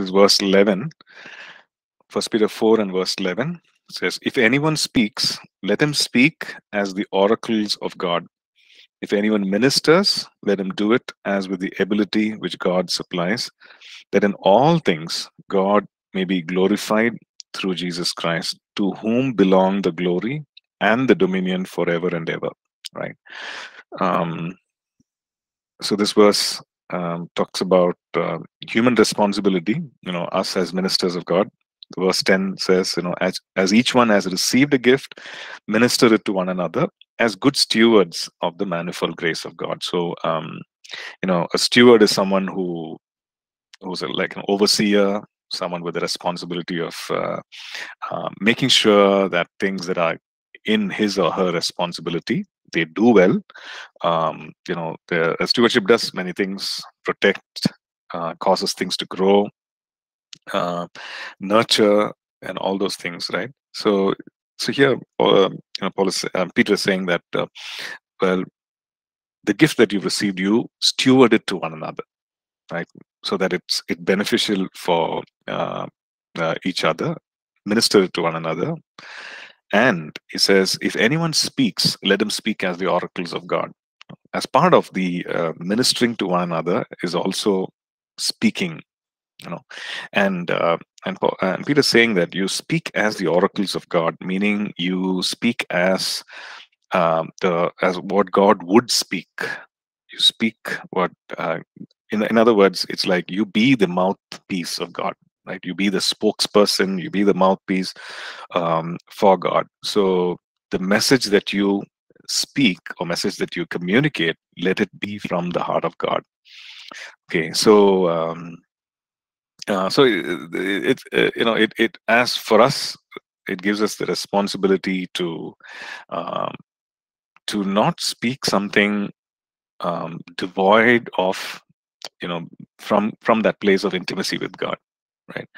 This is verse 11. 1 Peter 4 and verse 11 says, if anyone speaks, let him speak as the oracles of God. If anyone ministers, let him do it as with the ability which God supplies, that in all things God may be glorified through Jesus Christ, to whom belong the glory and the dominion forever and ever. Right? So this verse talks about human responsibility, us as ministers of God. Verse 10 says, as each one has received a gift, minister it to one another as good stewards of the manifold grace of God. So, a steward is someone who's like an overseer, someone with the responsibility of making sure that things that are in his or her responsibility, they do well. The stewardship does many things: protect, causes things to grow, nurture, and all those things, right? So here, Peter is saying that, well, the gift that you've received, you steward it to one another, right? So that it's beneficial for each other. Minister it to one another. And he says, if anyone speaks, let him speak as the oracles of God. As part of the ministering to one another is also speaking, and Peter's saying that you speak as the oracles of God, meaning you speak as what God would speak. You speak what, in other words, it's like you be the mouthpiece of God. Right? You be the spokesperson, you be the mouthpiece for God. So the message that you speak or message that you communicate, let it be from the heart of God. Okay, so as for us, it gives us the responsibility to not speak something devoid of, from that place of intimacy with God. Right?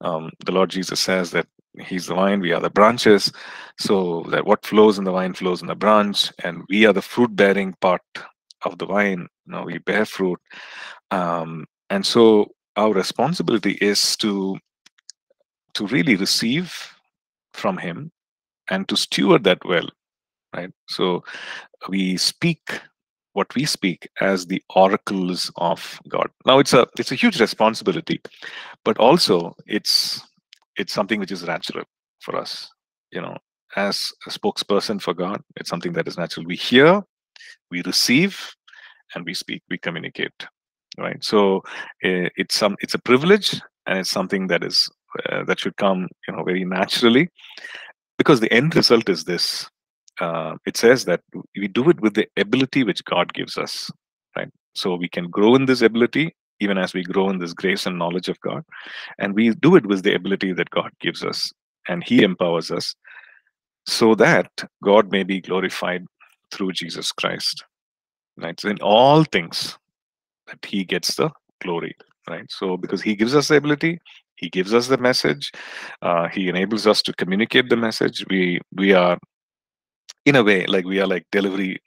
The Lord Jesus says that he's the vine, we are the branches, so that what flows in the vine flows in the branch, and we are the fruit-bearing part of the vine. We bear fruit. And so our responsibility is to really receive from him and to steward that well. Right? So we speak what we speak as the oracles of God. Now it's a huge responsibility, but also it's something which is natural for us. As a spokesperson for God, it's something that is natural. We hear, we receive, and we speak, we communicate. Right? So it's a privilege, and it's something that is that should come very naturally, because the end result is this. It says that we do it with the ability which God gives us, right? So we can grow in this ability, even as we grow in this grace and knowledge of God. And we do it with the ability that God gives us, and he empowers us, so that God may be glorified through Jesus Christ, right? So in all things, that he gets the glory, right? So because he gives us the ability, he gives us the message, he enables us to communicate the message. We are, in a way, like we are like delivery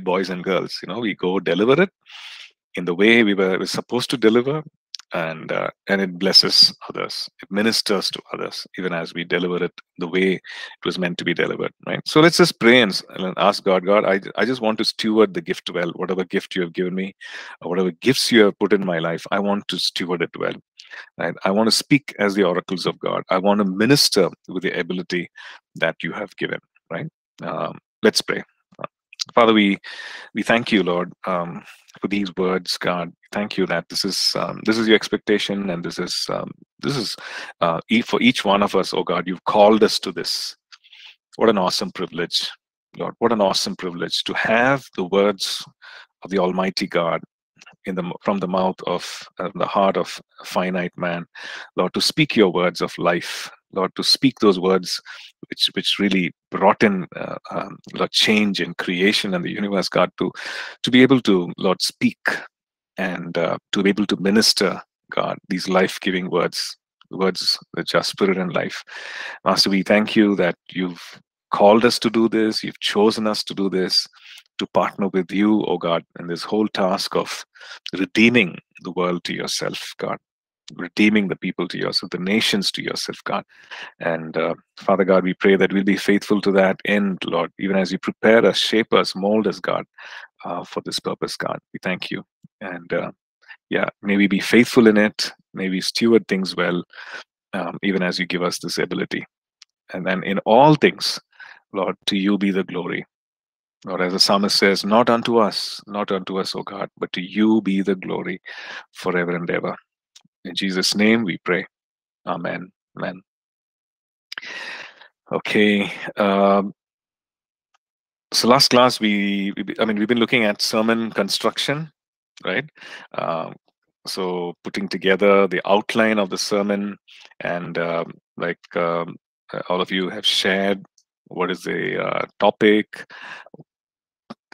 boys and girls. We go deliver it in the way we were supposed to deliver, and it blesses others. It ministers to others, even as we deliver it the way it was meant to be delivered. Right. So let's just pray and ask God. God, I just want to steward the gift well. Whatever gift you have given me, or whatever gifts you have put in my life, I want to steward it well. Right. I want to speak as the oracles of God. I want to minister with the ability that you have given. Right. Let's pray. Father, we thank you, Lord, for these words. God, thank you that this is your expectation, and this is for each one of us. Oh God, you've called us to this. What an awesome privilege, Lord! What an awesome privilege to have the words of the Almighty God from the mouth of the heart of a finite man, Lord, to speak your words of life. Lord, to speak those words which really brought in Lord, change in creation and the universe, God, to be able to, Lord, speak and to be able to minister, God, these life-giving words, words which are spirit and life. Master, we thank you that you've called us to do this, you've chosen us to do this, to partner with you, oh God, in this whole task of redeeming the world to yourself, God. redeeming the people to yourself, the nations to yourself, God. And Father God, we pray that we'll be faithful to that end, Lord, even as you prepare us, shape us, mold us, God, for this purpose, God. We thank you. And yeah, may we be faithful in it. May we steward things well, even as you give us this ability. And then in all things, Lord, to you be the glory. Lord, as the psalmist says, not unto us, not unto us, O God, but to you be the glory forever and ever. In Jesus' name we pray. Amen. Amen. Okay. So last class, we've been looking at sermon construction, right? So putting together the outline of the sermon, and all of you have shared what is the topic,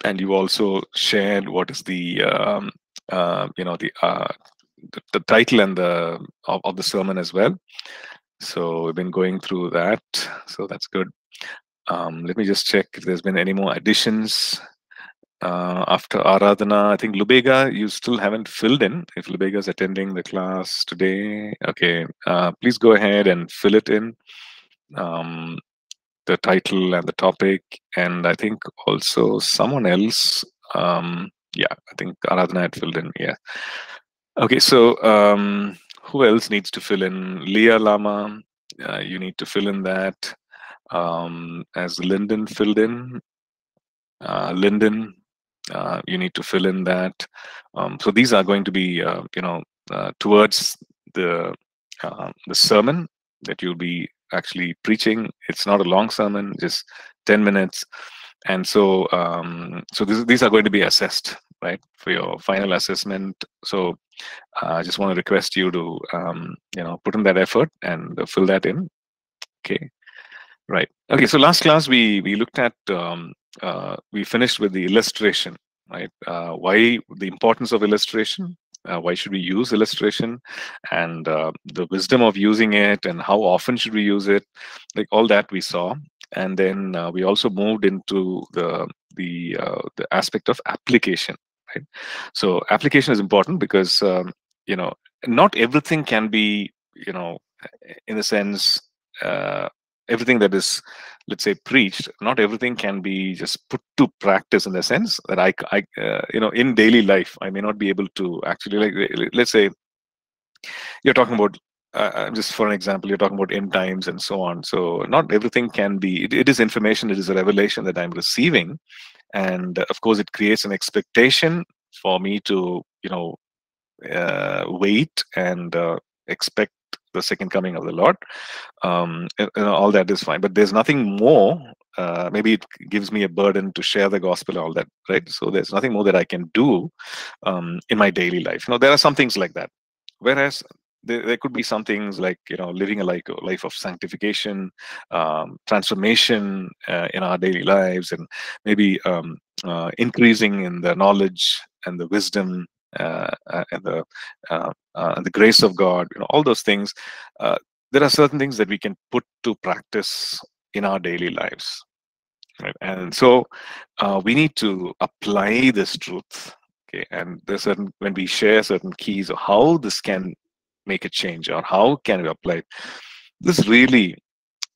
and you also shared what is the title and of the sermon as well. So we've been going through that. So that's good. Let me just check if there's been any more additions after Aradhana. I think Lubega, you still haven't filled in. If Lubega is attending the class today, okay, please go ahead and fill it in. The title and the topic, and I think also someone else. Yeah, I think Aradhana had filled in. Yeah. Okay, so who else needs to fill in? Leah Lama, you need to fill in that. As Lyndon filled in. Lyndon, you need to fill in that. So these are going to be, towards the sermon that you'll be actually preaching. It's not a long sermon, just 10 minutes. And so, these are going to be assessed, right, for your final assessment. So I just want to request you to, put in that effort and fill that in. Okay, right. Okay, so last class we looked at, we finished with the illustration, right? Why the importance of illustration, why should we use illustration, and the wisdom of using it, and how often should we use it, like all that we saw. And then we also moved into the aspect of application, right? So application is important because not everything can be, in a sense, everything that is, let's say, preached, not everything can be just put to practice, in the sense that I in daily life I may not be able to actually, like, let's say you're talking about, just for an example, you're talking about end times and so on. So not everything can be, it is information, it is a revelation that I'm receiving. And of course, it creates an expectation for me to, wait and expect the second coming of the Lord. All that is fine, but there's nothing more. Maybe it gives me a burden to share the gospel, all that, right? So there's nothing more that I can do in my daily life. There are some things like that. Whereas there could be some things like, living a life of sanctification, transformation in our daily lives, and maybe increasing in the knowledge and the wisdom and the grace of God. All those things. There are certain things that we can put to practice in our daily lives, right? And so we need to apply this truth. Okay, and there's certain, when we share certain keys of how this can make a change, or how can we apply it? This really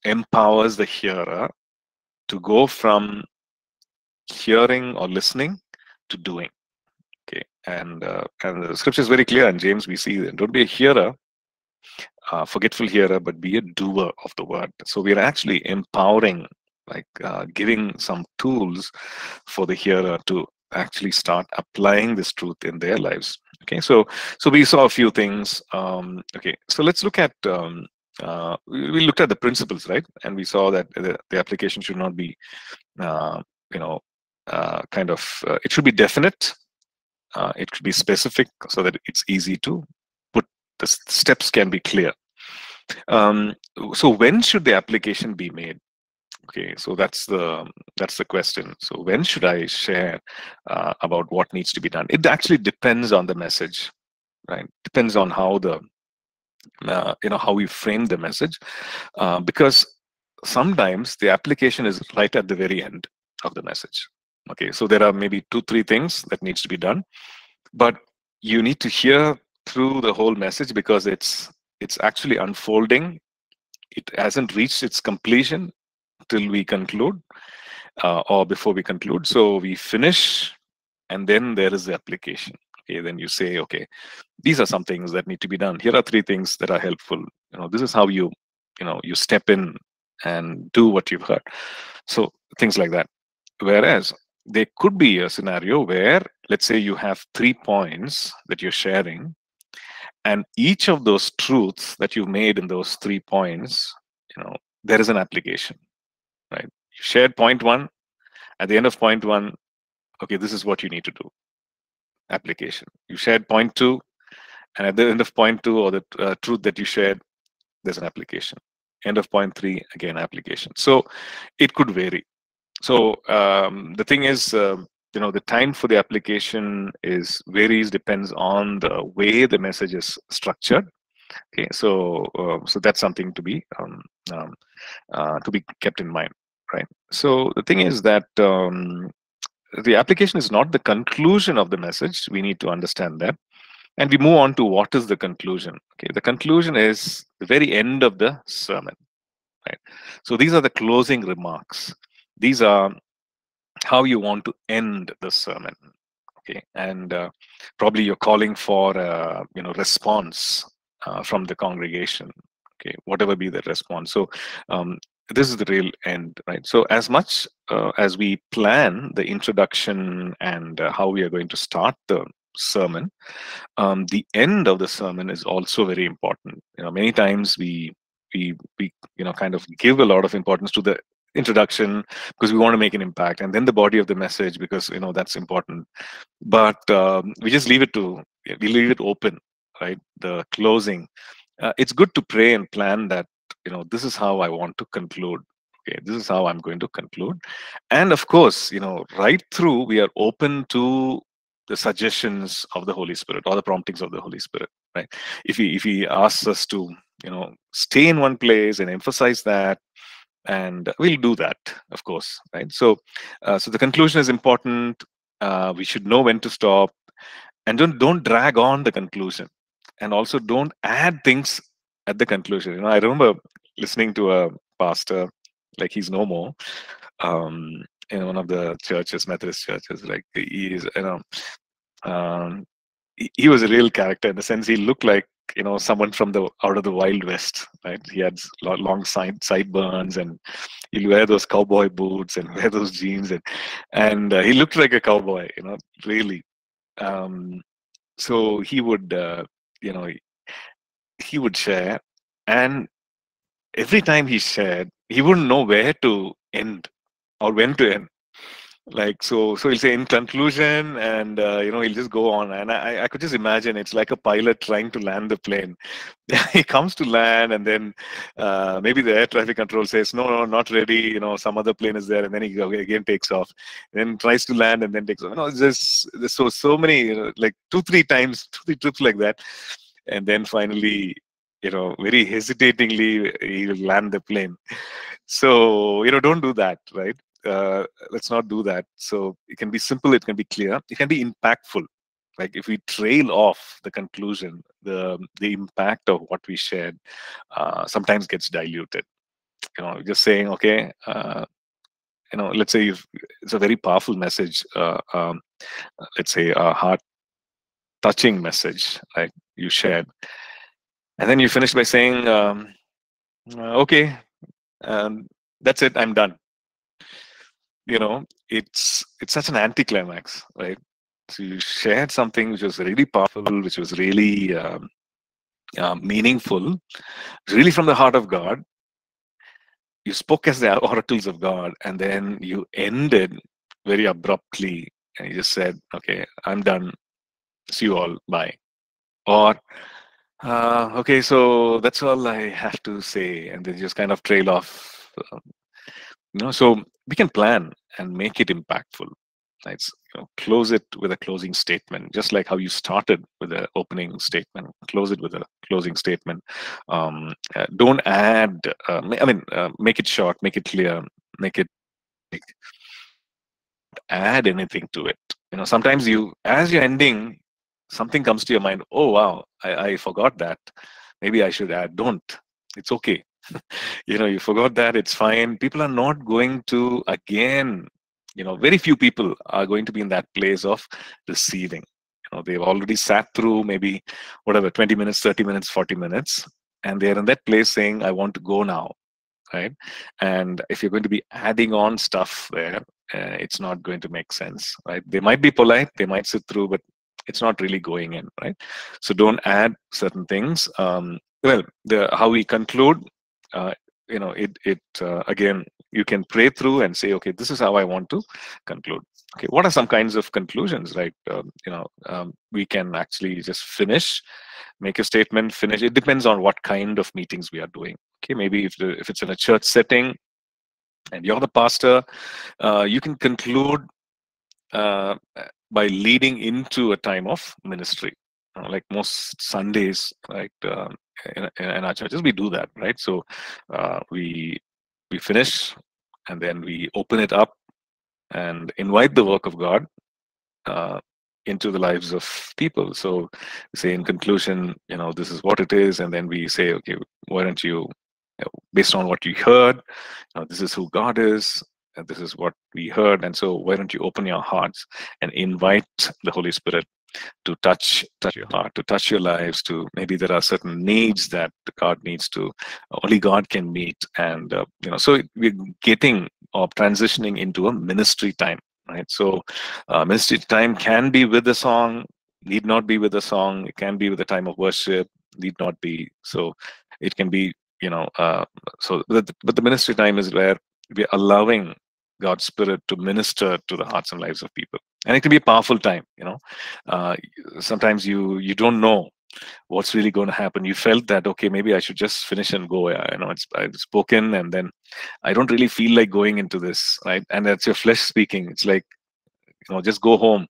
empowers the hearer to go from hearing or listening to doing. Okay, and the scripture is very clear. In James, we see that don't be a hearer, forgetful hearer, but be a doer of the word. So we are actually empowering, giving some tools for the hearer to actually start applying this truth in their lives. Okay, so we saw a few things. Okay, so let's look at, we looked at the principles, right? And we saw that the application should not be, it should be definite. It should be specific so that it's easy to put, the steps can be clear. So when should the application be made? Okay, so that's the question. So when should I share about what needs to be done? It actually depends on the message, right? Depends on how the how we frame the message, because sometimes the application is right at the very end of the message. Okay, so there are maybe 2-3 things that needs to be done, but you need to hear through the whole message because it's actually unfolding. It hasn't reached its completion till we conclude or before we conclude. So we finish, and then there is the application. Okay, then you say, okay, these are some things that need to be done. Here are three things that are helpful. You know, this is how you step in and do what you've heard. So things like that. Whereas there could be a scenario where, let's say, you have 3 points that you're sharing, and each of those truths that you made in those 3 points, there is an application, right? You shared point one. At the end of point one, okay, this is what you need to do. Application. You shared point two, and at the end of point two, or the truth that you shared, there's an application. End of point three, again, application. So it could vary. So the thing is, the time for the application varies, depends on the way the message is structured. Okay, so so that's something to be kept in mind, right? So the thing is that the application is not the conclusion of the message. We need to understand that, and we move on to what is the conclusion. Okay, the conclusion is the very end of the sermon, right? So these are the closing remarks. These are how you want to end the sermon, okay? And probably you're calling for response from the congregation, okay? Whatever be the response. So this is the real end, right? So as much as we plan the introduction and how we are going to start the sermon, the end of the sermon is also very important. Many times we kind of give a lot of importance to the introduction because we want to make an impact, and then the body of the message because that's important, but we just leave it open, right? The closing, it's good to pray and plan that this is how I want to conclude. Okay, this is how I'm going to conclude. And of course, right through, we are open to the suggestions of the Holy Spirit or the promptings of the Holy Spirit, right? If he asks us to stay in one place and emphasize that, and we'll do that, of course, right? So so the conclusion is important. We should know when to stop, and don't drag on the conclusion, and also don't add things at the conclusion. I remember listening to a pastor, like he's no more, in one of the churches, Methodist churches. Like he is, he was a real character in the sense he looked like someone from the out of the Wild West, right? He had long sideburns, and he'll wear those cowboy boots and wear those jeans, and he looked like a cowboy, really. So he would share, and every time he shared, he wouldn't know where to end or when to end. Like so he'll say in conclusion, and he'll just go on, and I could just imagine it's like a pilot trying to land the plane. He comes to land, and then maybe the air traffic control says no, not ready, some other plane is there, and then he again takes off, and then tries to land, and then takes off. There's so many, like 2-3 trips like that, and then finally very hesitatingly he'll land the plane. So don't do that, right? Let's not do that. So it can be simple, it can be clear, it can be impactful. Like if we trail off the conclusion, the impact of what we shared sometimes gets diluted. Just saying, okay, let's say it's a very powerful message, let's say a heart-touching message, like you shared, and then you finish by saying, okay, that's it, I'm done. It's such an anticlimax, right? So you shared something which was really powerful, which was really meaningful, really from the heart of God. You spoke as the oracles of God, and then you ended very abruptly, and you just said, okay, I'm done, see you all, bye. Or okay, so that's all I have to say, and then just kind of trail off. So we can plan and make it impactful. Right? Close it with a closing statement, just like how you started with an opening statement. Close it with a closing statement. Don't add. Make it short, make it clear, make it big. Add anything to it. Sometimes as you're ending, something comes to your mind, oh wow, I forgot that, maybe I should add. Don't. It's okay. You know, you forgot that, it's fine. People are not going to, again, you know, very few people are going to be in that place of receiving. You know, they've already sat through maybe whatever, 20 minutes, 30 minutes, 40 minutes, and they're in that place saying, I want to go now, right? And if you're going to be adding on stuff there, it's not going to make sense, right? They might be polite, they might sit through, but it's not really going in, right? So don't add certain things. Well, how we conclude, you know, again, you can pray through and say, okay, this is how I want to conclude. Okay, what are some kinds of conclusions, right? You know, we can actually just finish, make a statement, finish. It depends on what kind of meetings we are doing. Okay, maybe if it's in a church setting and you're the pastor, you can conclude by leading into a time of ministry. Like most Sundays, right, in our churches, we do that, right? So we finish and then we open it up and invite the work of God into the lives of people. So say in conclusion, you know, this is what it is, and then we say, okay, why don't you, based on what you heard, this is who God is, and this is what we heard, and so why don't you open your hearts and invite the Holy Spirit to touch your heart, to touch your lives, to maybe there are certain needs that God needs to, only God can meet. And, you know, so we're getting or transitioning into a ministry time, right? So ministry time can be with a song, need not be with a song. It can be with a time of worship, need not be. So it can be, you know, but the ministry time is where we're allowing God's Spirit to minister to the hearts and lives of people. And it can be a powerful time, you know. Sometimes you don't know what's really going to happen. You felt that, okay, maybe I should just finish and go. You know, I've spoken, and then I don't really feel like going into this, right? And that's your flesh speaking. It's like, you know, just go home.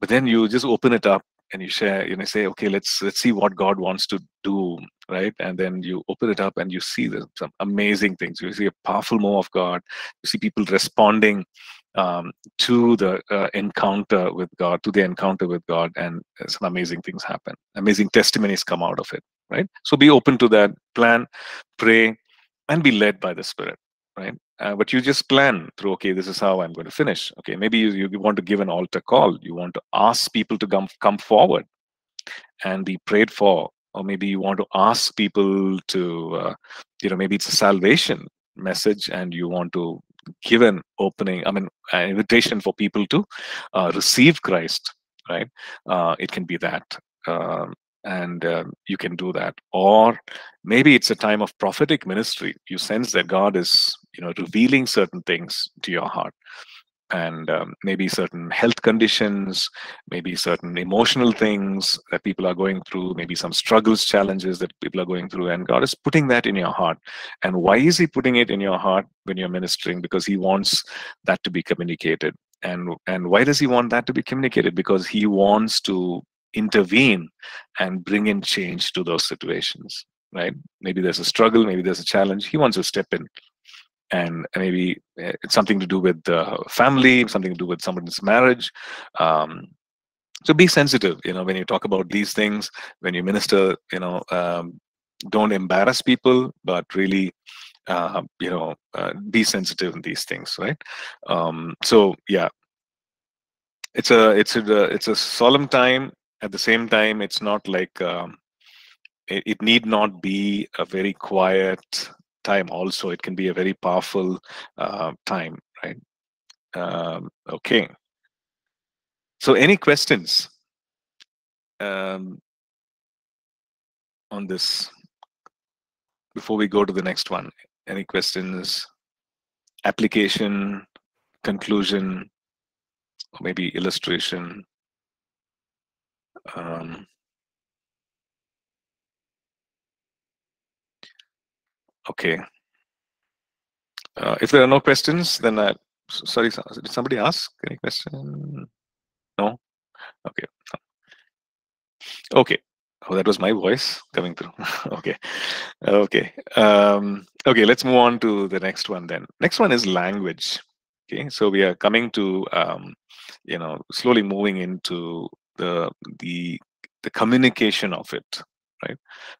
But then you just open it up and you share, you know, say, okay, let's see what God wants to do, right? And then you open it up and you see some amazing things. You see a powerful move of God. You see people responding to the encounter with God, and some amazing things happen. Amazing testimonies come out of it, right? So be open to that, plan, pray, and be led by the Spirit, right? But you just plan through, okay, this is how I'm going to finish. Okay, maybe you want to give an altar call. You want to ask people to come forward and be prayed for. Or maybe you want to ask people to, you know, maybe it's a salvation message and you want to give an opening, I mean, an invitation for people to receive Christ, right? It can be that. You can do that. Or maybe it's a time of prophetic ministry. You sense that God is, you know, revealing certain things to your heart. And maybe certain health conditions, maybe certain emotional things that people are going through, maybe some struggles, challenges that people are going through, and God is putting that in your heart. And why is he putting it in your heart when you're ministering? Because he wants that to be communicated. And why does he want that to be communicated? Because he wants to intervene and bring in change to those situations, right? Maybe there's a struggle, maybe there's a challenge. He wants to step in. And maybe it's something to do with the family, something to do with someone's marriage. So be sensitive, you know, when you talk about these things, when you minister, you know, don't embarrass people, but really, you know, be sensitive in these things, right? So yeah, it's a solemn time. At the same time, it's not like it need not be a very quiet time. Also, it can be a very powerful time, right? Okay, so any questions on this before we go to the next one? Any questions, application, conclusion, or maybe illustration? Okay. If there are no questions, then sorry, did somebody ask any question? No? Okay. Okay. Oh, that was my voice coming through. Okay. Okay. Okay, let's move on to the next one then. Next one is language. Okay, so we are coming to, you know, slowly moving into the communication of it, right?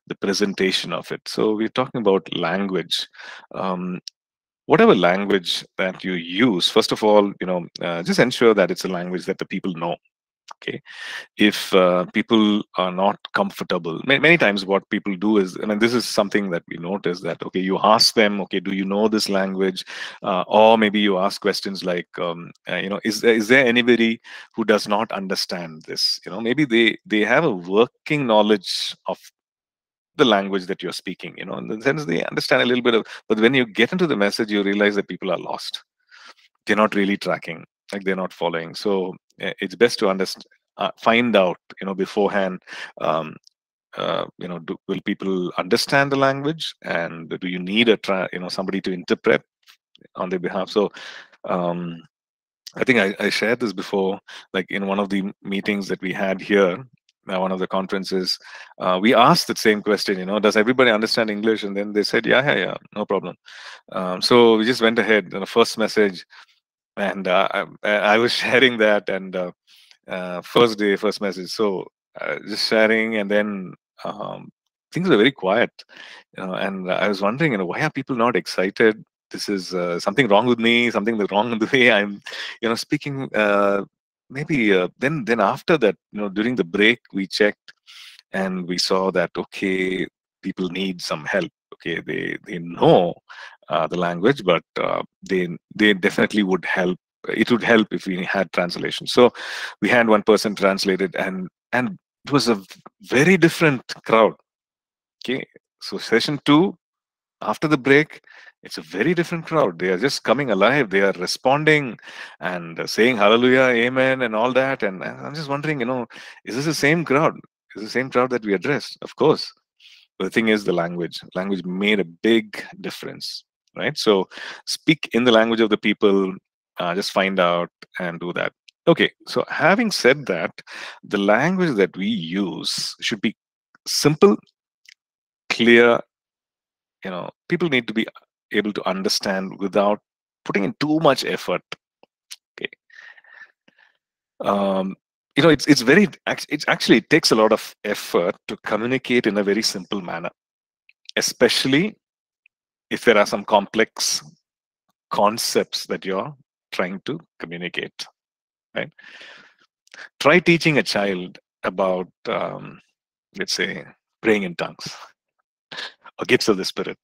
The presentation of it. So we're talking about language. Whatever language that you use, first of all, just ensure that it's a language that the people know. Okay, if people are not comfortable, many times what people do is, I mean, this is something that we notice that, okay, you ask them, okay, do you know this language? Or maybe you ask questions like, is there anybody who does not understand this? You know, maybe they have a working knowledge of the language that you're speaking, you know, in the sense they understand a little bit of, but when you get into the message, you realize that people are lost. They're not really tracking, like they're not following. So it's best to understand, find out, you know, beforehand, will people understand the language, and do you need somebody to interpret on their behalf? So I think I shared this before, like in one of the meetings that we had here, one of the conferences, we asked that same question, you know, does everybody understand English? And then they said, yeah, no problem. So we just went ahead, and the first message, and I was sharing that, and first day, first message. So just sharing, and then things were very quiet, you know, and I was wondering, you know, why are people not excited? This is something wrong with me, something wrong with the way I'm, you know, speaking. Then after that, you know, during the break, we checked, and we saw that, okay, people need some help. Okay, they know the language, but they definitely would help. It would help if we had translation. So we had one person translated, and it was a very different crowd. Okay, so session 2, after the break, it's a very different crowd. They are just coming alive. They are responding and saying hallelujah, amen, and all that. And I'm just wondering, you know, is this the same crowd? Is the same crowd that we addressed? Of course. But the thing is, the language made a big difference, right? So speak in the language of the people, just find out and do that. Okay, so having said that, the language that we use should be simple, clear. You know, people need to be able to understand without putting in too much effort. Okay, you know, it takes a lot of effort to communicate in a very simple manner, especially if there are some complex concepts that you're trying to communicate. Right? Try teaching a child about, let's say, praying in tongues or gifts of the Spirit.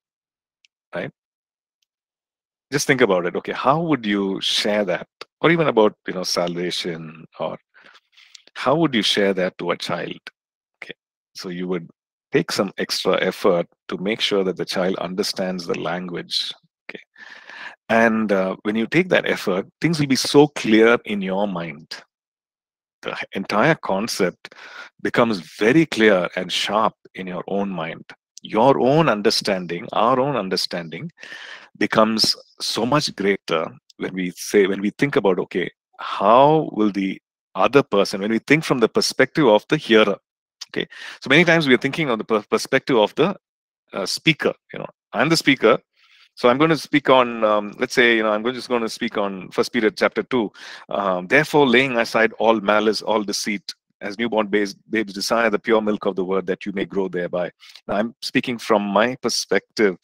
Right? Just think about it. Okay, how would you share that? Or even about, you know, salvation, or how would you share that to a child? Okay, so you would take some extra effort to make sure that the child understands the language. Okay, and when you take that effort, things will be so clear in your mind. The entire concept becomes very clear and sharp in your own mind. Your own understanding, our own understanding becomes so much greater when we say, when we think about, okay, how will the other person, when we think from the perspective of the hearer, okay? So many times we are thinking on the perspective of the speaker, you know, I'm the speaker. So I'm going to speak on, let's say, you know, I'm just going to speak on 1 Peter chapter 2. Therefore, laying aside all malice, all deceit, as newborn babes desire the pure milk of the word, that you may grow thereby. Now, I'm speaking from my perspective.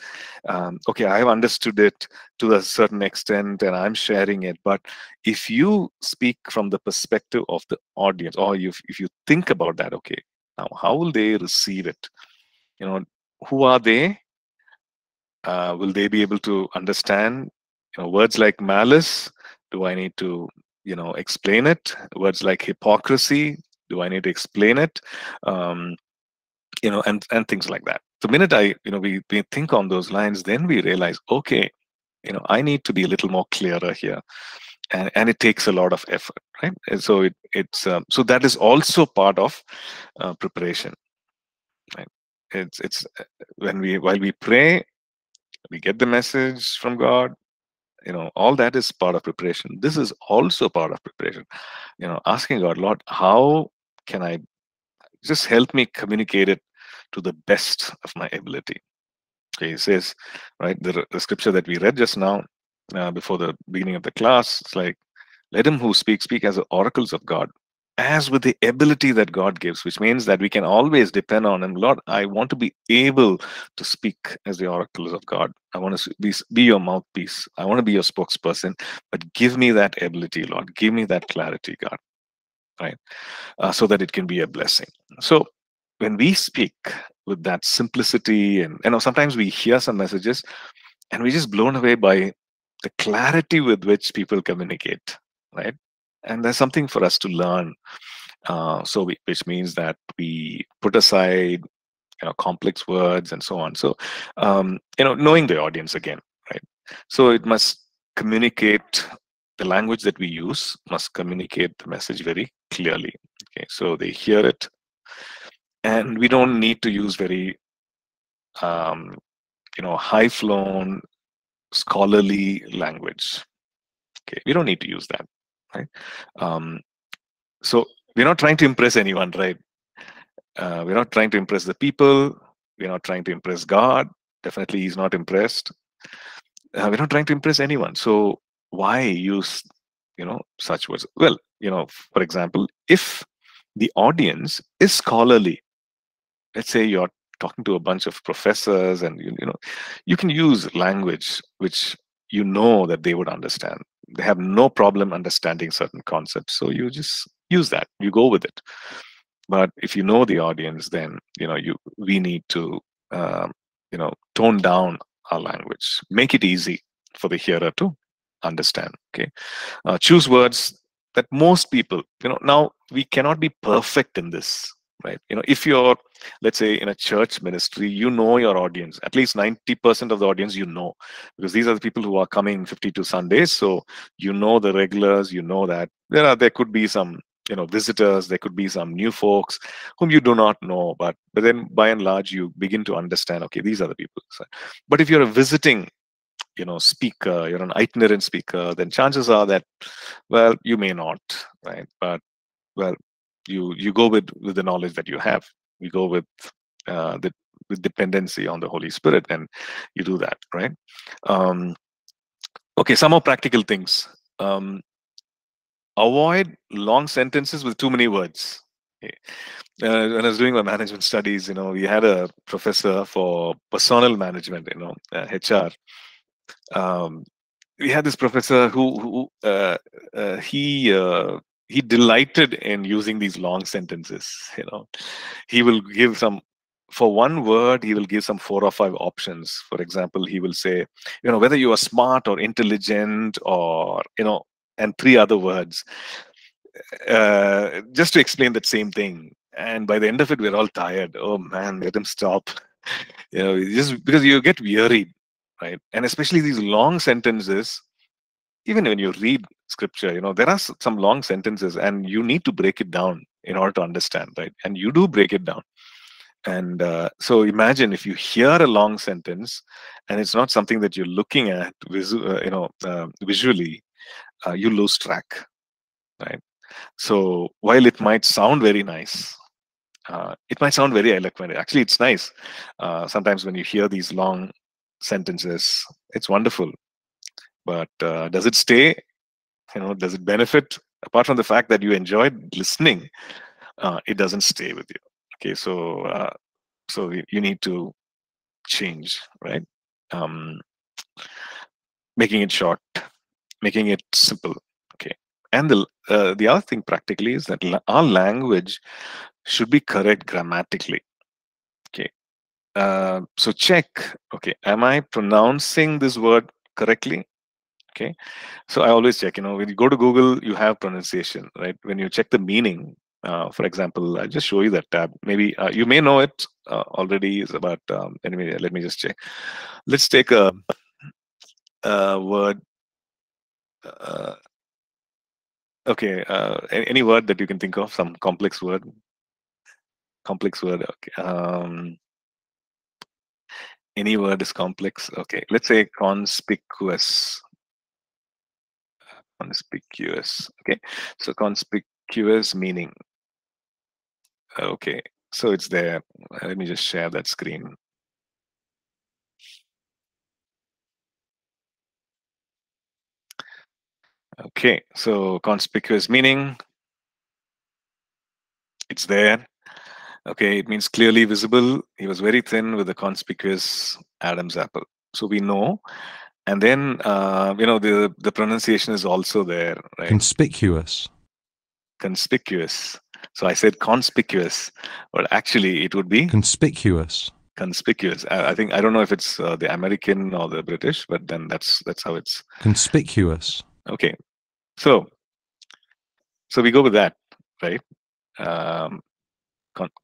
Okay, I have understood it to a certain extent, and I'm sharing it. But if you speak from the perspective of the audience, or if you think about that, okay, now how will they receive it? You know, who are they? Will they be able to understand? You know, words like malice, do I need to, you know, explain it? Words like hypocrisy, do I need to explain it? You know, and things like that. The minute we think on those lines, then we realize, okay, you know, I need to be a little more clearer here, and it takes a lot of effort, right? And so so that is also part of preparation. Right? While we pray, we get the message from God. You know, all that is part of preparation. This is also part of preparation. You know, asking God, Lord, how can I just help me communicate it to the best of my ability? Okay, he says, right, the scripture that we read just now, before the beginning of the class, it's like, let him who speaks, speak as the oracles of God. as with the ability that God gives, which means that we can always depend on Him. Lord, I want to be able to speak as the oracles of God. I want to be your mouthpiece. I want to be your spokesperson, but give me that ability, Lord. Give me that clarity, God, right? So that it can be a blessing. So when we speak with that simplicity, and you know, sometimes we hear some messages and we're just blown away by the clarity with which people communicate, right? And there's something for us to learn, which means that we put aside, you know, complex words and so on. So, you know, knowing the audience again, right? So it must communicate, the language that we use must communicate the message very clearly. Okay, so they hear it, and we don't need to use very, you know, high-flown, scholarly language. Okay, we don't need to use that. Right? So we're not trying to impress anyone, right? We're not trying to impress the people. We're not trying to impress God. Definitely He's not impressed. We're not trying to impress anyone. So why use, you know, such words? Well, you know, for example, if the audience is scholarly, let's say you're talking to a bunch of professors and, you know, you can use language which you know that they would understand. They have no problem understanding certain concepts. So you just use that, you go with it. But if you know the audience, then, you know, we need to, you know, tone down our language, make it easy for the hearer to understand. Okay, choose words that most people, you know, now we cannot be perfect in this, right? You know, if you're, let's say, in a church ministry, you know your audience, at least 90% of the audience you know, because these are the people who are coming 52 Sundays. So you know the regulars, you know that there could be some, you know, visitors, there could be some new folks whom you do not know, but then by and large you begin to understand, okay, these are the people. But if you're a visiting, you know, speaker, you're an itinerant speaker, then chances are that, well, you may not, right? But, well, you go with the knowledge that you have. You go with dependency on the Holy Spirit, and you do that, right? Okay, some more practical things. Avoid long sentences with too many words. Okay. When I was doing my management studies, you know, we had a professor for personnel management, you know, HR. We had this professor who delighted in using these long sentences. You know, he will give some, for one word, he will give some 4 or 5 options. For example, he will say, you know, whether you are smart or intelligent or, you know, and 3 other words, just to explain that same thing. And by the end of it, we're all tired. Oh man, let him stop. You know, just because you get wearied, right? And especially these long sentences, even when you read scripture, you know, there are some long sentences and you need to break it down in order to understand, right? And you do break it down. And so imagine if you hear a long sentence and it's not something that you're looking at visually, you lose track, right? So while it might sound very nice, it might sound very eloquent. Actually, it's nice. Sometimes when you hear these long sentences, it's wonderful. But does it stay? You know, does it benefit? Apart from the fact that you enjoyed listening, it doesn't stay with you. Okay, so so you need to change, right? Making it short, making it simple. Okay, and the other thing practically is that our language should be correct grammatically. Okay, so check. Okay, am I pronouncing this word correctly? Okay, so I always check, you know, when you go to Google, you have pronunciation, right? When you check the meaning, for example, I'll just show you that tab. Maybe you may know it already, is about, anyway, let me just check. Let's take a word, okay, any word that you can think of, some complex word, okay. Any word is complex, okay. Let's say conspicuous. Conspicuous. Okay, so conspicuous meaning. Okay, so it's there. Let me just share that screen. Okay, so conspicuous meaning. It's there. Okay, it means clearly visible. He was very thin with a conspicuous Adam's apple. So we know. And then, you know, the pronunciation is also there, right? Conspicuous. Conspicuous. So I said conspicuous, but actually it would be conspicuous. Conspicuous. I think, I don't know if it's the American or the British, but then that's how it's conspicuous. Okay, so we go with that, right?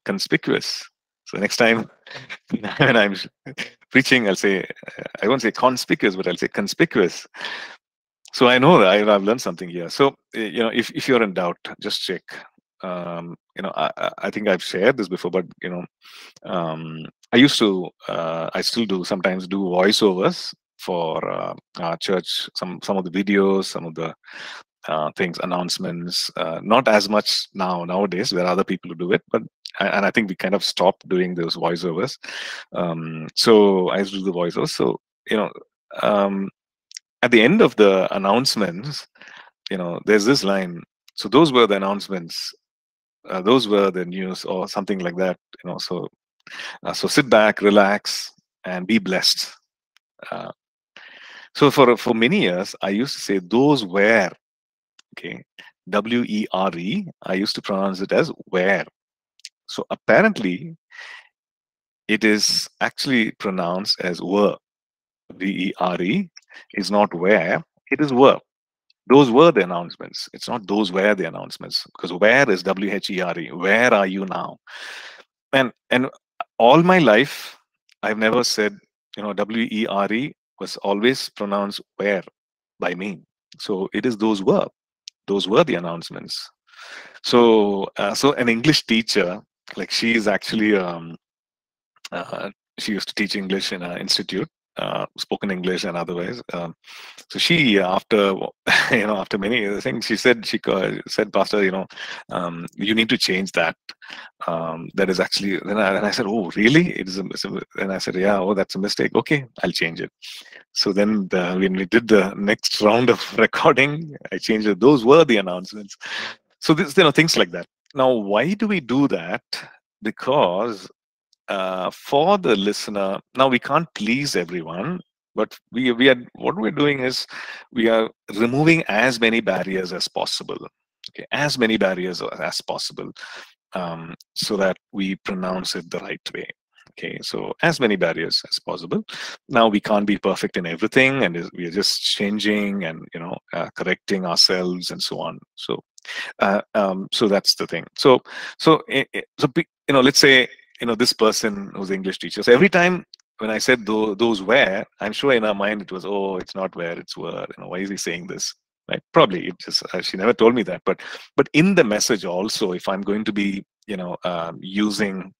Conspicuous. So next time when I'm preaching, I'll say, I won't say conspicuous, but I'll say conspicuous. So I know that I've learned something here. So, you know, if you're in doubt, just check. You know, I think I've shared this before, but, you know, I used to, I still do sometimes do voiceovers for our church, some of the videos, some of the things, announcements, not as much nowadays. There are other people who do it, but and I think we kind of stopped doing those voiceovers. So I used to do the voiceovers. So, you know, at the end of the announcements, you know, there's this line. So those were the announcements. Those were the news or something like that, you know. So, so sit back, relax, and be blessed. So for many years, I used to say those were, okay, W-E-R-E. I used to pronounce it as were. So apparently, it is actually pronounced as were. W-E-R-E is not where, it is were. Those were the announcements. It's not those were the announcements, because where is W-H-E-R-E. Where are you now? And all my life, I've never said, you know, W-E-R-E was always pronounced where by me. So it is those were. Those were the announcements. So, so an English teacher, like she is actually, she used to teach English in an institute. Spoken English and otherwise. So she, after you know, after many other things, she said, Pastor, you know, you need to change that. That is actually. Then I said, oh, really? It is. And I said, yeah. Oh, that's a mistake. Okay, I'll change it. So then when we did the next round of recording, I changed it. Those were the announcements. So this, you know, things like that. Now, why do we do that? Because for the listener, now we can't please everyone, but we are, what we're doing is we are removing as many barriers as possible, okay, as many barriers as possible, so that we pronounce it the right way. Okay, so as many barriers as possible. Now we can't be perfect in everything, and we are just changing and, you know, correcting ourselves and so on. So, so that's the thing. So you know, let's say, you know, this person was an English teacher. So every time when I said those were, I'm sure in her mind it was, oh, it's not where, it's were. You know, why is he saying this? Right? Probably it just, she never told me that. But in the message also, if I'm going to be, you know, using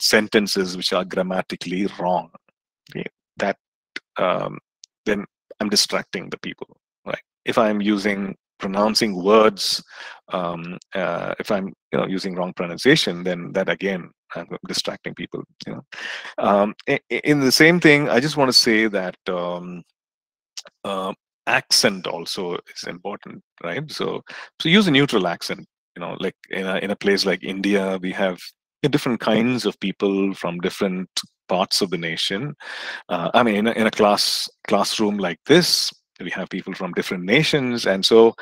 sentences which are grammatically wrong, okay, that then I'm distracting the people. Right? If I'm using pronouncing words, if I'm, you know, using wrong pronunciation, then that again, I'm distracting people, you know. In the same thing, I just want to say that accent also is important, right? So use a neutral accent, you know, like in a place like India, we have different kinds of people from different parts of the nation. I mean, in a classroom like this, we have people from different nations, and so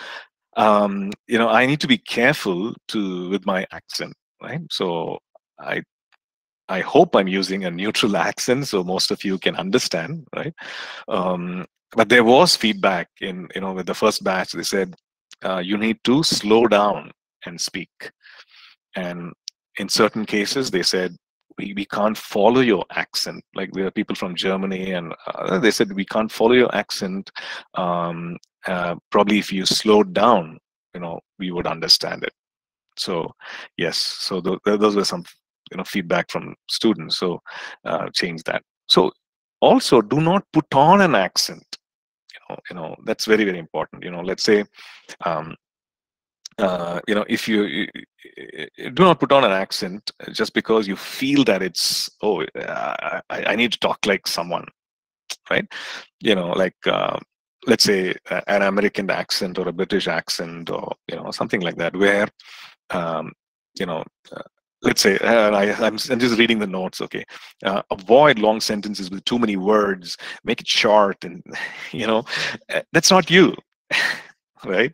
you know, I need to be careful with my accent, right? So I hope I'm using a neutral accent, so most of you can understand, right? But there was feedback in, you know, with the first batch, they said you need to slow down and speak, and in certain cases they said we can't follow your accent. Like there are people from Germany, and they said we can't follow your accent. Probably if you slowed down, you know, we would understand it. So yes, so those were some, you know, feedback from students. So change that. So also do not put on an accent. You know that's very, very important. You know, let's say. You know, if you do not put on an accent just because you feel that it's, oh, I need to talk like someone, right? You know, like let's say an American accent or a British accent or, you know, something like that, where let's say, and I'm just reading the notes, okay? Avoid long sentences with too many words, make it short, and, that's not you, right?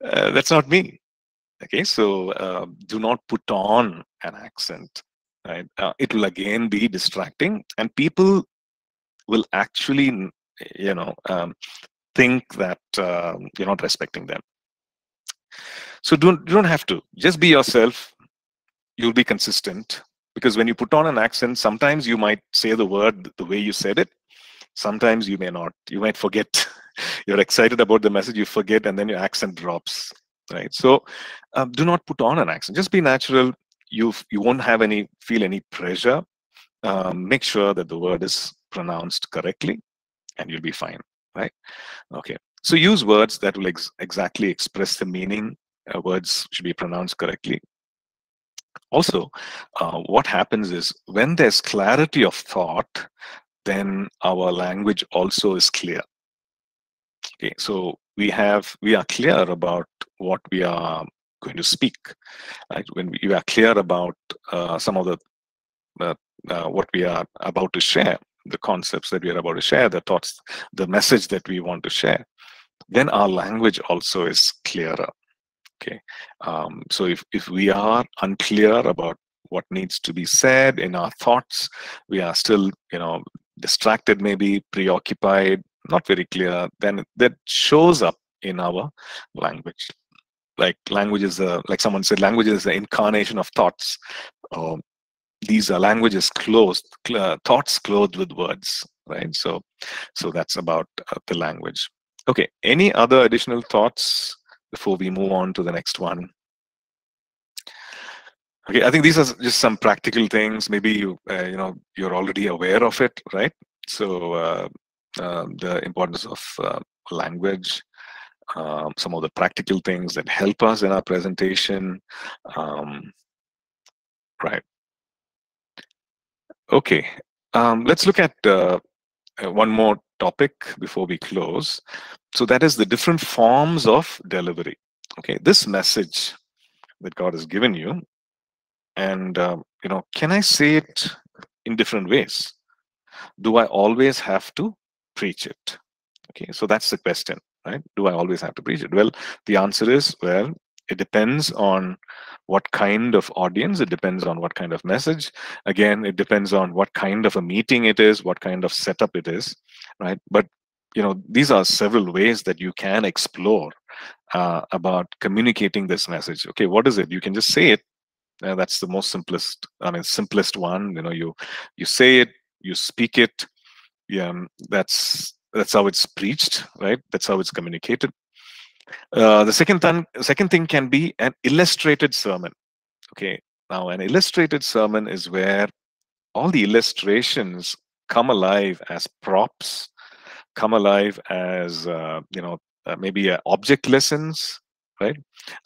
That's not me, okay? So do not put on an accent, right? It will again be distracting, and people will actually, think that you're not respecting them. So you don't have to. Just be yourself. You'll be consistent, because when you put on an accent, sometimes you might say the word the way you said it. Sometimes you may not. You might forget. You're excited about the message, you forget, and then your accent drops, right? So do not put on an accent. Just be natural. You won't have feel any pressure. Make sure that the word is pronounced correctly, and you'll be fine, right? Okay. So use words that will exactly express the meaning. Words should be pronounced correctly. Also, what happens is when there's clarity of thought, then our language also is clear. Okay, so we are clear about what we are going to speak. Right? When we are clear about some of the what we are about to share, the concepts that we are about to share, the thoughts, the message that we want to share, then our language also is clearer. Okay, so if we are unclear about what needs to be said in our thoughts, we are still, distracted, maybe preoccupied, not very clear, then that shows up in our language. Like like someone said, language is the incarnation of thoughts. These are languages clothed, thoughts clothed with words, right? So that's about the language. Okay, any other additional thoughts before we move on to the next one? Okay, I think these are just some practical things. Maybe you're already aware of it, right? So the importance of language, some of the practical things that help us in our presentation, right? Okay, let's look at one more topic before we close. So that is the different forms of delivery. Okay, this message that God has given you, and can I say it in different ways? Do I always have to preach it? Okay, so that's the question, right? Do I always have to preach it? Well, the answer is, well, it depends on what kind of audience, it depends on what kind of message. Again, it depends on what kind of a meeting it is, what kind of setup it is, right? But these are several ways that you can explore about communicating this message. Okay, what is it? You can just say it. That's the most simplest. I mean, simplest one. You say it, you speak it. Yeah, that's how it's preached, right? That's how it's communicated. The second thing can be an illustrated sermon. Okay, now an illustrated sermon is where all the illustrations come alive as props, come alive as maybe object lessons, right?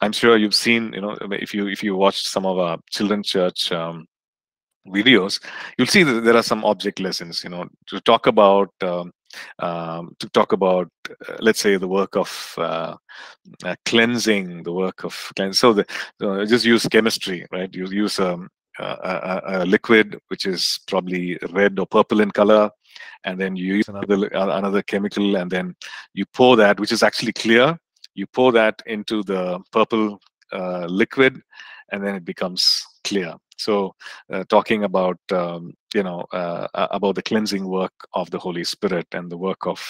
I'm sure you've seen, if you watched some of our children's church videos, you'll see that there are some object lessons, to talk about let's say, the work of cleansing, the work of cleanse. So just use chemistry, right? You use a liquid which is probably red or purple in color, and then you use another chemical, and then you pour that, which is actually clear, you pour that into the purple liquid, and then it becomes clear. So talking about about the cleansing work of the Holy Spirit and the work of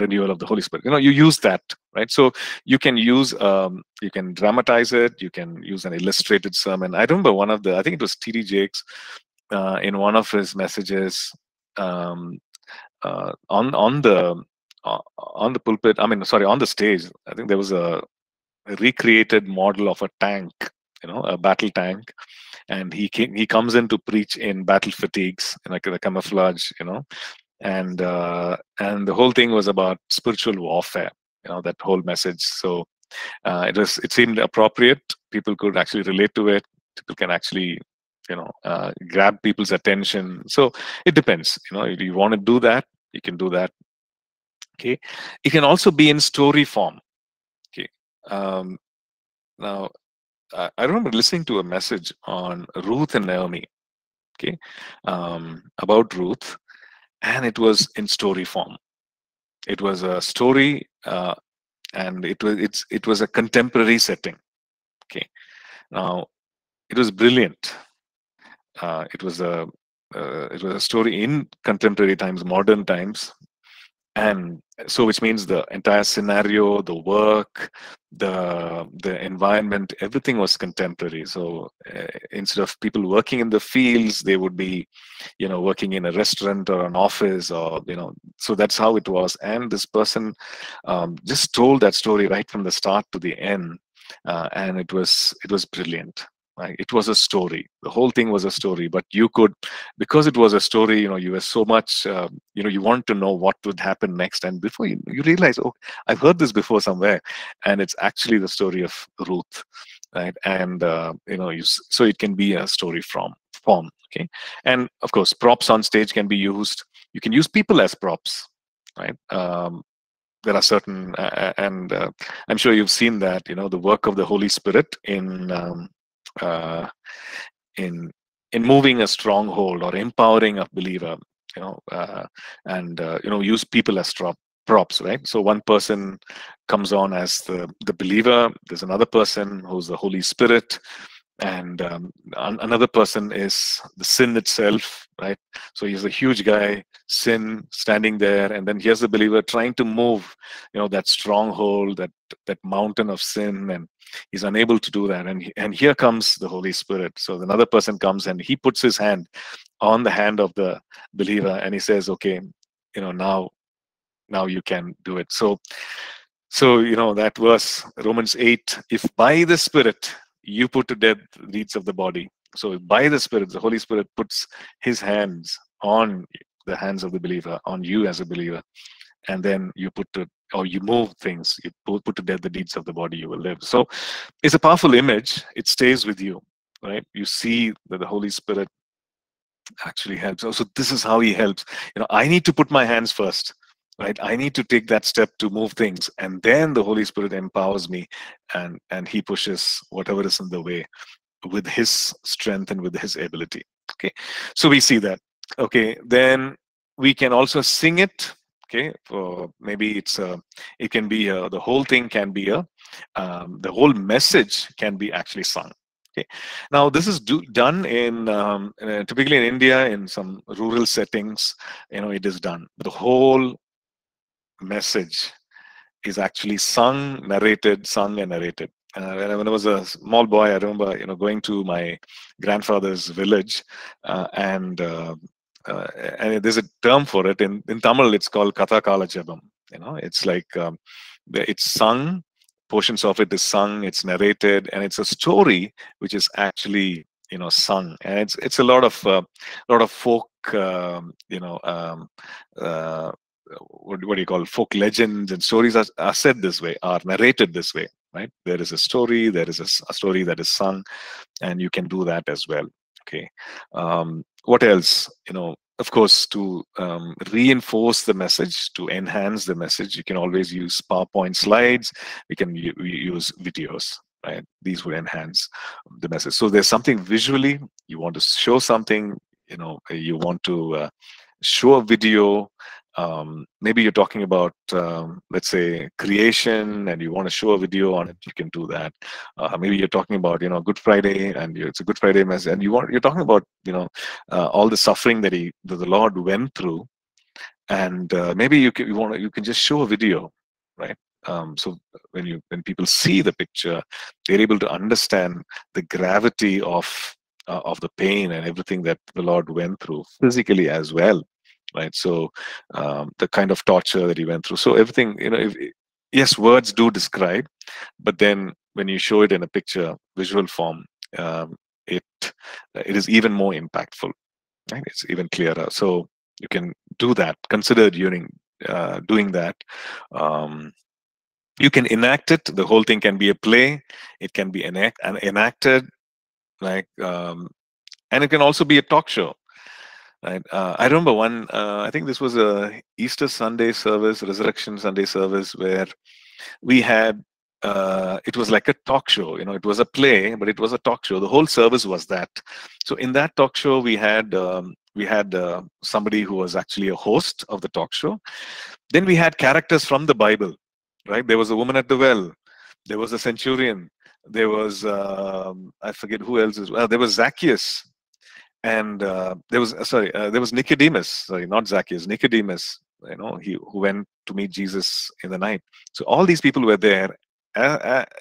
renewal of the Holy Spirit, you use that, right? So you can use, you can dramatize it, you can use an illustrated sermon. I remember I think it was T.D. Jakes, in one of his messages on the pulpit, on the stage, I think there was a recreated model of a tank, a battle tank, and he comes in to preach in battle fatigues, like the camouflage, and the whole thing was about spiritual warfare, that whole message. So it seemed appropriate. People could actually relate to it. People can actually grab people's attention. So it depends, if you want to do that, you can do that. Okay, it can also be in story form. Okay, now I remember listening to a message on Ruth and Naomi, okay, about Ruth, and it was in story form. It was a story, and it was a contemporary setting. Okay, now it was brilliant. It was a story in contemporary times, modern times, and so which means the entire scenario, the work, the environment, everything was contemporary. So instead of people working in the fields, they would be, you know, working in a restaurant or an office, or, you know, so that's how it was. And this person just told that story right from the start to the end, and it was brilliant. It was a story. The whole thing was a story, but you could, because it was a story, you know, you were so much, you know, you want to know what would happen next. And before you realize, oh, I've heard this before somewhere, and it's actually the story of Ruth, right? And, you know, so it can be a story from form, okay? And of course, props on stage can be used. You can use people as props, right? There are certain, and I'm sure you've seen that, you know, the work of the Holy Spirit in moving a stronghold or empowering a believer, you know, you know, use people as props, right? So one person comes on as the believer, there's another person who's the Holy Spirit, and another person is the sin itself, right? So he's a huge guy, sin, standing there, and then here's the believer trying to move, you know, that stronghold, that mountain of sin, and he's unable to do that. And here comes the Holy Spirit. So another person comes and he puts his hand on the hand of the believer, and he says, okay, you know, now you can do it. So you know, that verse, Romans 8, if by the Spirit you put to death deeds of the body. So by the Spirit, the Holy Spirit puts his hands on the hands of the believer, on you as a believer, and then you put to, or you move things, you put to death the deeds of the body, you will live. So it's a powerful image. It stays with you, right? You see that the Holy Spirit actually helps. So this is how he helps. You know, I need to put my hands first, right? I need to take that step to move things, and then the Holy Spirit empowers me, and he pushes whatever is in the way with his strength and with his ability. Okay, so we see that. Okay, then we can also sing it. Okay, for maybe it can be the whole thing can be the whole message can be actually sung. Okay, now this is done in typically in India, in some rural settings, you know, it is done. The whole message is actually sung, narrated, sung and narrated. When I was a small boy, I remember, you know, going to my grandfather's village, and there's a term for it in Tamil. It's called Katha Kala Jabam. You know, it's like it's sung, portions of it is sung, it's narrated, and it's a story which is actually, you know, sung. And it's a lot of folk, what do you call, folk legends and stories are said this way, are narrated this way, right? There is a story, there is a story that is sung, and you can do that as well. Okay, what else? You know, of course, to reinforce the message, to enhance the message, you can always use PowerPoint slides. We can use videos, right? These would enhance the message. So there's something visually, you want to show something, you know, you want to show a video. Maybe you're talking about, let's say, creation, and you want to show a video on it. You can do that. Maybe you're talking about, you know, Good Friday, and it's a Good Friday message, and you're talking about, you know, all the suffering that the Lord went through, and maybe you can just show a video, right? So when people see the picture, they're able to understand the gravity of the pain and everything that the Lord went through physically as well. Right, so the kind of torture that he went through. So everything, you know, yes, words do describe, but then when you show it in a picture, visual form, it is even more impactful. Right, it's even clearer. So you can do that. Consider doing that. You can enact it. The whole thing can be a play. It can be enacted, like, and it can also be a talk show. Right. I remember one, I think this was a Easter Sunday service, Resurrection Sunday service, where we had it was like a talk show. You know, it was a play, but it was a talk show. The whole service was that. So in that talk show, we had somebody who was actually a host of the talk show. Then we had characters from the Bible, right? There was a woman at the well. There was a centurion. There was, I forget who else as well. There was Zacchaeus. And there was Nicodemus. Sorry, not Zacchaeus, Nicodemus, you know, who went to meet Jesus in the night. So all these people were there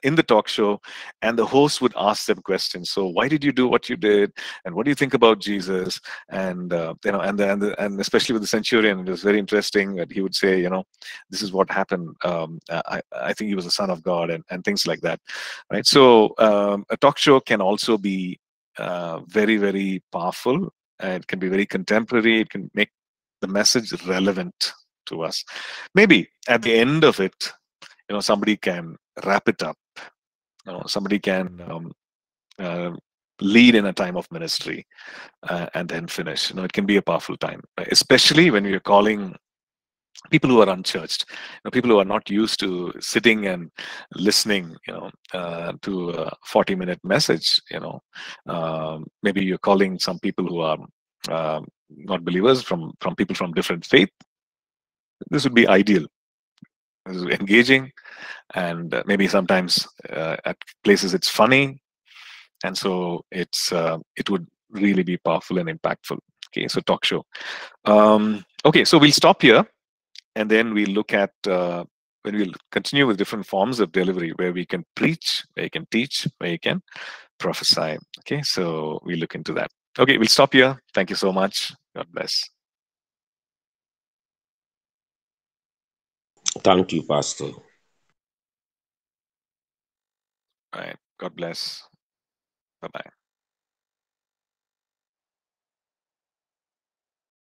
in the talk show, and the host would ask them questions. So why did you do what you did, and what do you think about Jesus? And you know, and especially with the centurion, it was very interesting that he would say, you know, this is what happened. I think he was the Son of God, and things like that, right? So a talk show can also be very, very powerful. It can be very contemporary. It can make the message relevant to us. Maybe at the end of it, you know, somebody can wrap it up. You know, somebody can lead in a time of ministry and then finish. You know, it can be a powerful time, especially when you're calling people who are unchurched, you know, people who are not used to sitting and listening, you know, to a 40-minute message. You know, maybe you're calling some people who are not believers, from people from different faith. This would be ideal. This is engaging, and maybe sometimes at places it's funny, and so it's it would really be powerful and impactful. Okay, so talk show. Okay, so we'll stop here. And then we look at, when we'll continue with different forms of delivery, where we can preach, where you can teach, where you can prophesy. Okay, so we look into that. Okay, we'll stop here. Thank you so much. God bless. Thank you, Pastor. All right. God bless. Bye-bye.